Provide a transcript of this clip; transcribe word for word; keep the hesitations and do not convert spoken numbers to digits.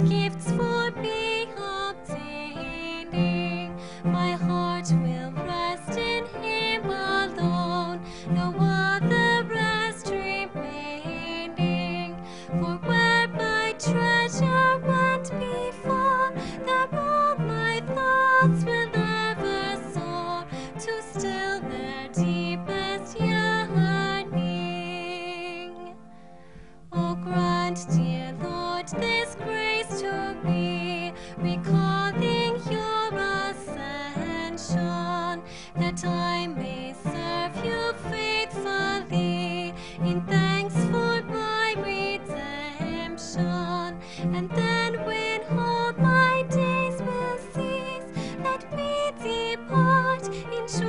great gifts for me obtaining. My heart will rest in Him alone, no other rest remaining. For where my treasure went before, there all my thoughts will ever soar to still their deepest yearning. Oh, grant, dear Lord, this grace to me, recalling your ascension, that I may serve you faithfully in thanks for my redemption. And then when all my days will cease, let me depart in joy.